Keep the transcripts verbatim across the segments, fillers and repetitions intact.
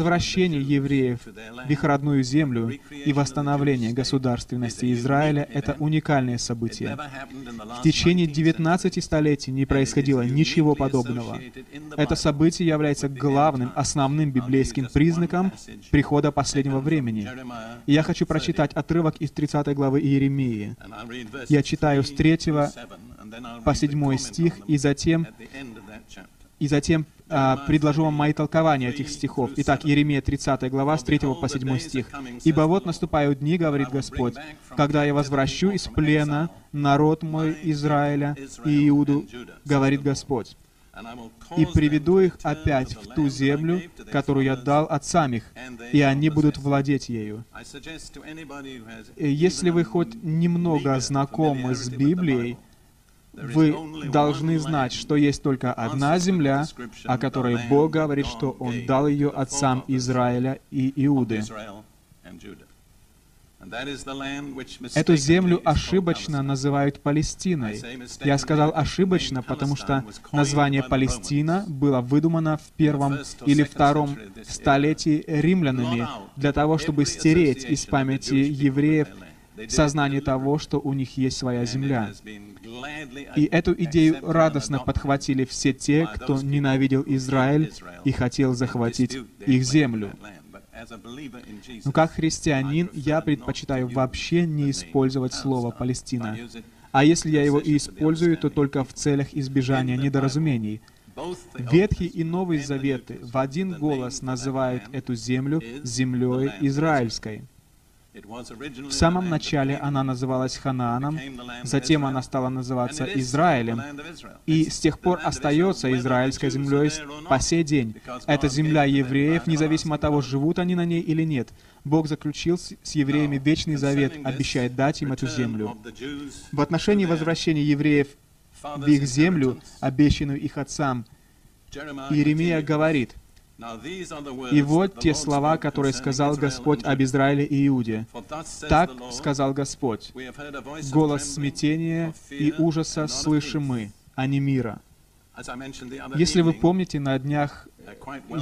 возвращение евреев в их родную землю и восстановление государственности Израиля — это уникальное событие. В течение девятнадцати столетий не происходило ничего подобного. Это событие является главным, основным библейским признаком прихода последнего времени. И я хочу прочитать отрывок из тридцатой главы Иеремии. Я читаю с третьего по седьмой стих, и затем... И затем а, предложу вам мои толкования этих стихов. Итак, Иеремия тридцатая глава, с третьего по седьмой стих. «Ибо вот наступают дни, — говорит Господь, — когда я возвращу из плена народ мой Израиля и Иуду, — говорит Господь, — и приведу их опять в ту землю, которую я дал отцам их, и они будут владеть ею». Если вы хоть немного знакомы с Библией, вы должны знать, что есть только одна земля, о которой Бог говорит, что Он дал ее отцам Израиля и Иуды. Эту землю ошибочно называют Палестиной. Я сказал ошибочно, потому что название Палестина было выдумано в первом или втором столетии римлянами для того, чтобы стереть из памяти евреев сознание того, что у них есть своя земля. И эту идею радостно подхватили все те, кто ненавидел Израиль и хотел захватить их землю. Но как христианин я предпочитаю вообще не использовать слово «Палестина». А если я его и использую, то только в целях избежания недоразумений. Ветхий и Новый Заветы в один голос называют эту землю землей израильской. В самом начале она называлась Ханааном, затем она стала называться Израилем, и с тех пор остается израильской землей по сей день. Это земля евреев, независимо от того, живут они на ней или нет. Бог заключил с евреями Вечный Завет, обещает дать им эту землю. В отношении возвращения евреев в их землю, обещанную их отцам, Иеремия говорит: «И вот те слова, которые сказал Господь об Израиле и Иуде. Так сказал Господь: голос смятения и ужаса слышим мы, а не мира». Если вы помните, на днях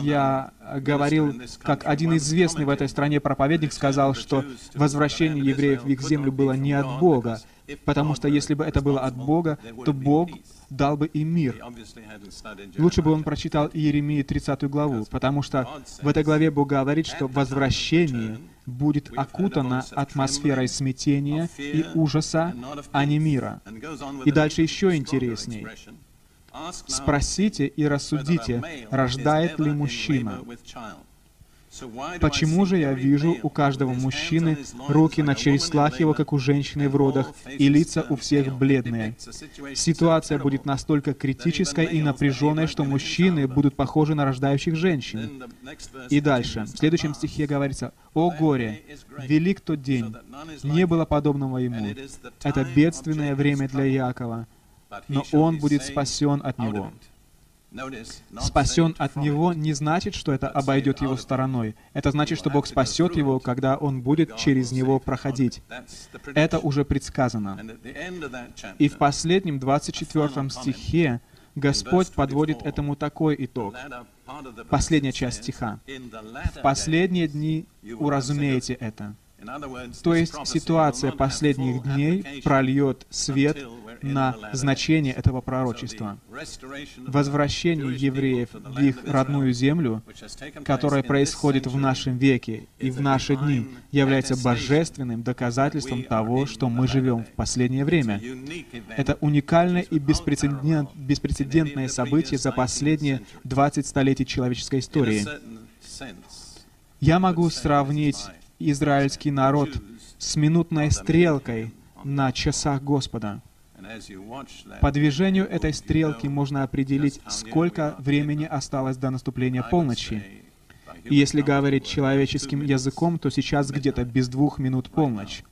я говорил, как один известный в этой стране проповедник сказал, что возвращение евреев в их землю было не от Бога, потому что если бы это было от Бога, то Бог дал бы им мир. Лучше бы он прочитал Иеремии тридцатую главу, потому что в этой главе Бог говорит, что возвращение будет окутано атмосферой смятения и ужаса, а не мира. И дальше еще интересней. «Спросите и рассудите, рождает ли мужчина? Почему же я вижу у каждого мужчины руки на череслах его, как у женщины в родах, и лица у всех бледные?» Ситуация будет настолько критической и напряженной, что мужчины будут похожи на рождающих женщин. И дальше. В следующем стихе говорится: «О горе! Велик тот день! Не было подобного ему! Это бедственное время для Иакова, но он будет спасен от него». Спасен от него не значит, что это обойдет его стороной. Это значит, что Бог спасет его, когда он будет через него проходить. Это уже предсказано. И в последнем двадцать четвёртом стихе Господь подводит этому такой итог. Последняя часть стиха: «В последние дни уразумеете это». То есть ситуация последних дней прольет свет на значение этого пророчества. Возвращение евреев в их родную землю, которое происходит в нашем веке и в наши дни, является божественным доказательством того, что мы живем в последнее время. Это уникальное и беспрецедентное событие за последние двадцать столетий человеческой истории. Я могу сравнить израильский народ с минутной стрелкой на часах Господа. По движению этой стрелки можно определить, сколько времени осталось до наступления полночи. И если говорить человеческим языком, то сейчас где-то без двух минут полночь.